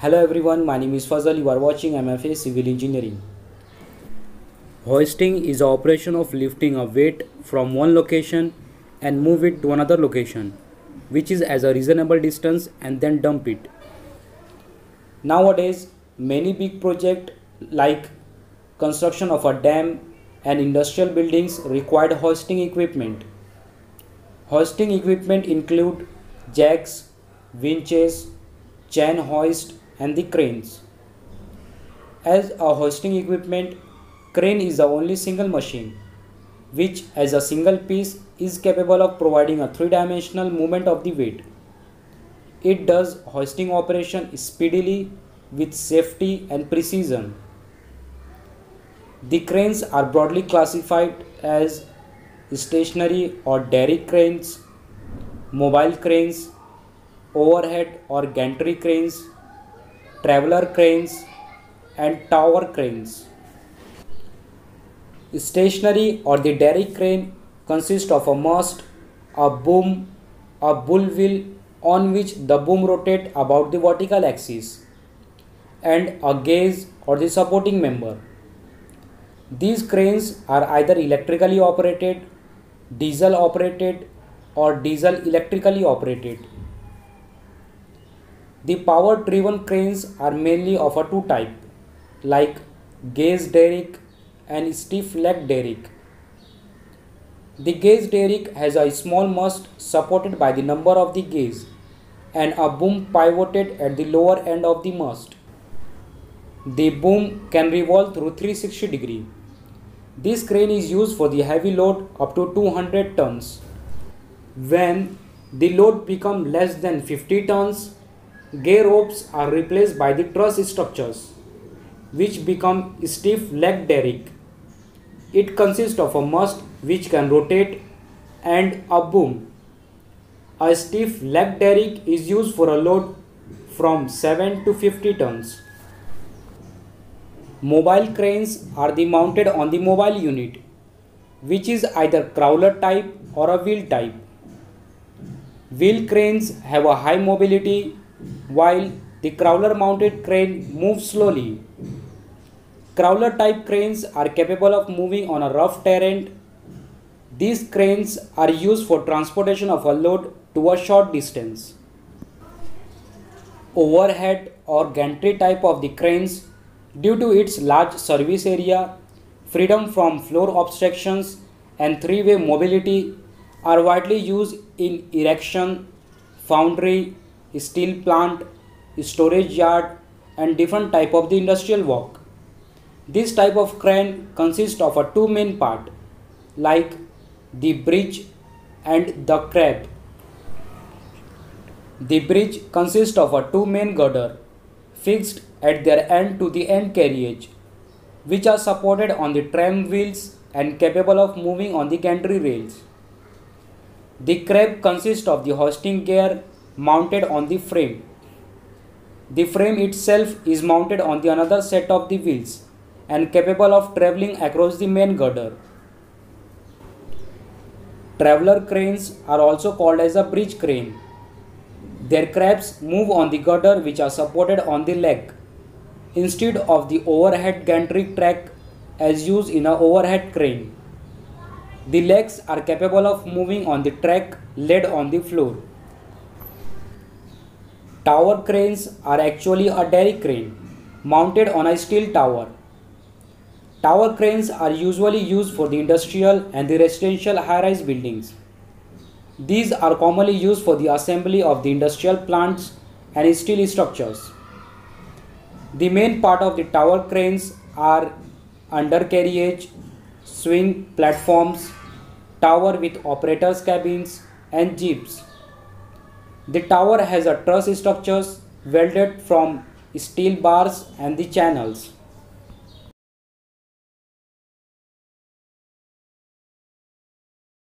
Hello everyone, my name is Fazal. You are watching MFA Civil Engineering. Hoisting is the operation of lifting a weight from one location and move it to another location, which is at a reasonable distance, and then dump it. Nowadays, many big projects like construction of a dam and industrial buildings required hoisting equipment. Hoisting equipment include jacks, winches, chain hoist, and the cranes. As a hoisting equipment, crane is the only single machine which as a single piece is capable of providing a three-dimensional movement of the weight. It does hoisting operation speedily with safety and precision. The cranes are broadly classified as stationary or derrick cranes, mobile cranes, overhead or gantry cranes, traveler cranes, and tower cranes. Stationary or the derrick crane consists of a mast, a boom, a bull wheel on which the boom rotates about the vertical axis, and a gauge or the supporting member. These cranes are either electrically operated, diesel operated, or diesel electrically operated. The power driven cranes are mainly of a two type, like gauge derrick and stiff leg derrick. The gauge derrick has a small mast supported by the number of the gauge and a boom pivoted at the lower end of the mast. The boom can revolve through 360 degrees. This crane is used for the heavy load up to 200 tons. When the load becomes less than 50 tons, gay ropes are replaced by the truss structures, which become stiff leg derrick. It consists of a mast which can rotate and a boom. A stiff leg derrick is used for a load from 7 to 50 tons. Mobile cranes are mounted on the mobile unit, which is either crawler type or a wheel type. Wheel cranes have a high mobility, while the crawler mounted crane moves slowly. Crawler type cranes are capable of moving on a rough terrain. These cranes are used for transportation of a load to a short distance. Overhead or gantry type of the cranes, due to its large service area, freedom from floor obstructions, and three-way mobility, are widely used in erection, foundry, steel plant, storage yard, and different type of the industrial work. This type of crane consists of a two main part, like the bridge and the crab. The bridge consists of a two main girder fixed at their end to the end carriage, which are supported on the tram wheels and capable of moving on the gantry rails. The crab consists of the hoisting gear mounted on the frame. The frame itself is mounted on the another set of the wheels and capable of traveling across the main girder. Traveler cranes are also called as a bridge crane. Their crabs move on the girder, which are supported on the leg, instead of the overhead gantry track as used in an overhead crane. The legs are capable of moving on the track laid on the floor. Tower cranes are actually a derrick crane mounted on a steel tower. Tower cranes are usually used for the industrial and the residential high-rise buildings. These are commonly used for the assembly of the industrial plants and steel structures. The main part of the tower cranes are undercarriage, swing platforms, tower with operators' cabins, and jeeps. The tower has a truss structures welded from steel bars and the channels.